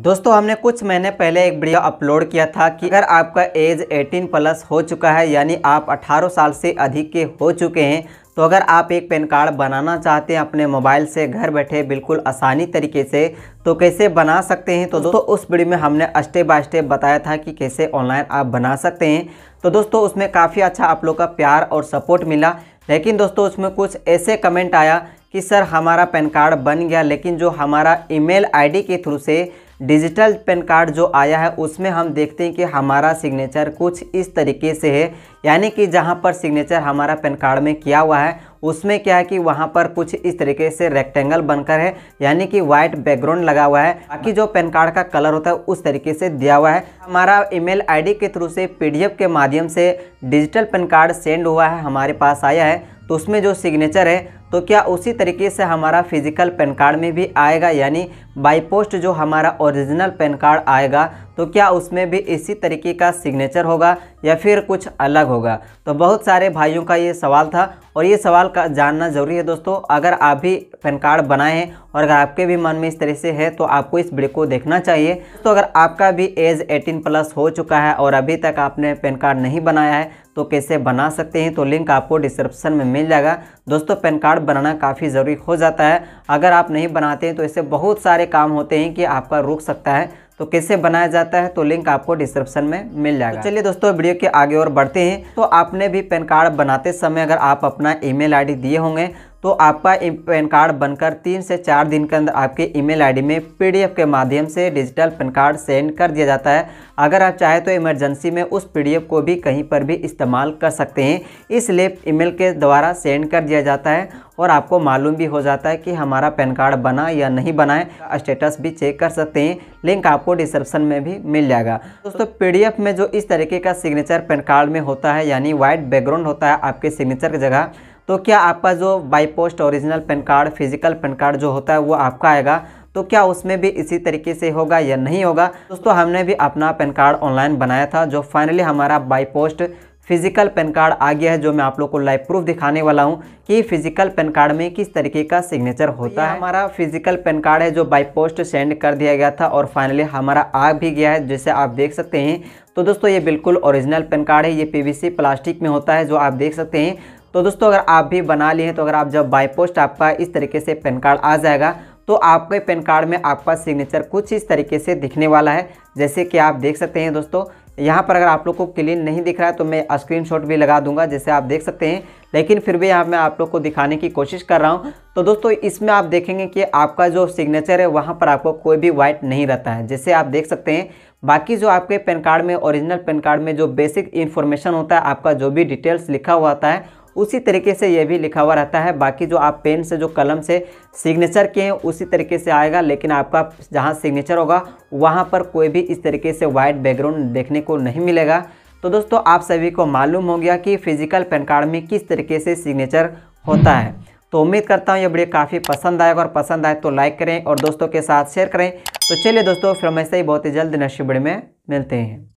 दोस्तों हमने कुछ महीने पहले एक वीडियो अपलोड किया था कि अगर आपका एज 18 प्लस हो चुका है यानी आप 18 साल से अधिक के हो चुके हैं तो अगर आप एक पैन कार्ड बनाना चाहते हैं अपने मोबाइल से घर बैठे बिल्कुल आसानी तरीके से तो कैसे बना सकते हैं। तो दोस्तों उस वीडियो में हमने स्टेप बाय स्टेप बताया था कि कैसे ऑनलाइन आप बना सकते हैं। तो दोस्तों उसमें काफ़ी अच्छा आप लोग का प्यार और सपोर्ट मिला, लेकिन दोस्तों उसमें कुछ ऐसे कमेंट आया कि सर हमारा पैन कार्ड बन गया लेकिन जो हमारा ईमेल आईडी के थ्रू से डिजिटल पैन कार्ड जो आया है उसमें हम देखते हैं कि हमारा सिग्नेचर कुछ इस तरीके से है, यानी कि जहां पर सिग्नेचर हमारा पैन कार्ड में किया हुआ है उसमें क्या है कि वहां पर कुछ इस तरीके से रेक्टेंगल बनकर है, यानी कि वाइट बैकग्राउंड लगा हुआ है। बाकी जो पैन कार्ड का कलर होता है उस तरीके से दिया हुआ है। हमारा ईमेल आईडी के थ्रू से PDF के माध्यम से डिजिटल पैन कार्ड सेंड हुआ है, हमारे पास आया है, तो उसमें जो सिग्नेचर है तो क्या उसी तरीके से हमारा फिजिकल पैन कार्ड में भी आएगा, यानी बाई पोस्ट जो हमारा ओरिजिनल पैन कार्ड आएगा तो क्या उसमें भी इसी तरीके का सिग्नेचर होगा या फिर कुछ अलग होगा। तो बहुत सारे भाइयों का ये सवाल था और ये सवाल का जानना ज़रूरी है। दोस्तों अगर आप भी पैन कार्ड बनाए हैं और अगर आपके भी मन में इस तरह से है तो आपको इस वीडियो को देखना चाहिए। तो अगर आपका भी एज 18 प्लस हो चुका है और अभी तक आपने पैन कार्ड नहीं बनाया है तो कैसे बना सकते हैं, तो लिंक आपको डिस्क्रिप्शन में मिल जाएगा। दोस्तों पैन कार्ड बनाना काफ़ी ज़रूरी हो जाता है, अगर आप नहीं बनाते हैं तो इससे बहुत सारे काम होते हैं कि आपका रुक सकता है। तो कैसे बनाया जाता है तो लिंक आपको डिस्क्रिप्शन में मिल जाएगा। तो चलिए दोस्तों वीडियो के आगे और बढ़ते हैं। तो आपने भी पैन कार्ड बनाते समय अगर आप अपना ईमेल आईडी दिए होंगे तो आपका पैन कार्ड बनकर 3 से 4 दिन के अंदर आपके ईमेल आईडी में PDF के माध्यम से डिजिटल पैन कार्ड सेंड कर दिया जाता है। अगर आप चाहे तो इमरजेंसी में उस PDF को भी कहीं पर भी इस्तेमाल कर सकते हैं, इसलिए ईमेल के द्वारा सेंड कर दिया जाता है और आपको मालूम भी हो जाता है कि हमारा पैन कार्ड बना या नहीं बना है। स्टेटस भी चेक कर सकते हैं, लिंक आपको डिस्क्रिप्शन में भी मिल जाएगा। दोस्तों PDF में जो इस तरीके का सिग्नेचर पैन कार्ड में होता है यानी वाइट बैकग्राउंड होता है आपके सिग्नेचर की जगह, तो क्या आपका जो by post original PAN card physical PAN card जो होता है वो आपका आएगा तो क्या उसमें भी इसी तरीके से होगा या नहीं होगा। दोस्तों हमने भी अपना पैन कार्ड ऑनलाइन बनाया था जो फाइनली हमारा by post physical PAN card आ गया है, जो मैं आप लोग को लाइव प्रूफ दिखाने वाला हूं कि फिजिकल पैन कार्ड में किस तरीके का सिग्नेचर होता है। हमारा फिजिकल पैन कार्ड है जो बाई पोस्ट सेंड कर दिया गया था और फाइनली हमारा आ भी गया है, जैसे आप देख सकते हैं। तो दोस्तों ये बिल्कुल ओरिजिनल पैन कार्ड है, ये PVC प्लास्टिक में होता है जो आप देख सकते हैं। तो दोस्तों अगर आप भी बना लिए हैं तो अगर आप जब बाई पोस्ट आपका इस तरीके से पैन कार्ड आ जाएगा तो आपके पैन कार्ड में आपका सिग्नेचर कुछ इस तरीके से दिखने वाला है, जैसे कि आप देख सकते हैं। दोस्तों यहाँ पर अगर आप लोग को क्लीन नहीं दिख रहा है तो मैं स्क्रीनशॉट भी लगा दूंगा, जैसे आप देख सकते हैं, लेकिन फिर भी यहाँ मैं आप लोग को दिखाने की कोशिश कर रहा हूँ। तो दोस्तों इसमें आप देखेंगे कि आपका जो सिग्नेचर है वहाँ पर आपको कोई भी वाइट नहीं रहता है, जैसे आप देख सकते हैं। बाकी जो आपके पैन कार्ड में ओरिजिनल पैन कार्ड में जो बेसिक इन्फॉर्मेशन होता है, आपका जो भी डिटेल्स लिखा हुआ होता है उसी तरीके से ये भी लिखा हुआ रहता है। बाकी जो आप पेन से जो कलम से सिग्नेचर किए हैं उसी तरीके से आएगा, लेकिन आपका जहाँ सिग्नेचर होगा वहाँ पर कोई भी इस तरीके से वाइट बैकग्राउंड देखने को नहीं मिलेगा। तो दोस्तों आप सभी को मालूम हो गया कि फिजिकल पैन कार्ड में किस तरीके से सिग्नेचर होता है। तो उम्मीद करता हूँ ये वीडियो काफ़ी पसंद आएगा, और पसंद आए तो लाइक करें और दोस्तों के साथ शेयर करें। तो चलिए दोस्तों फिर हम ऐसे ही बहुत ही जल्द नई वीडियो में मिलते हैं।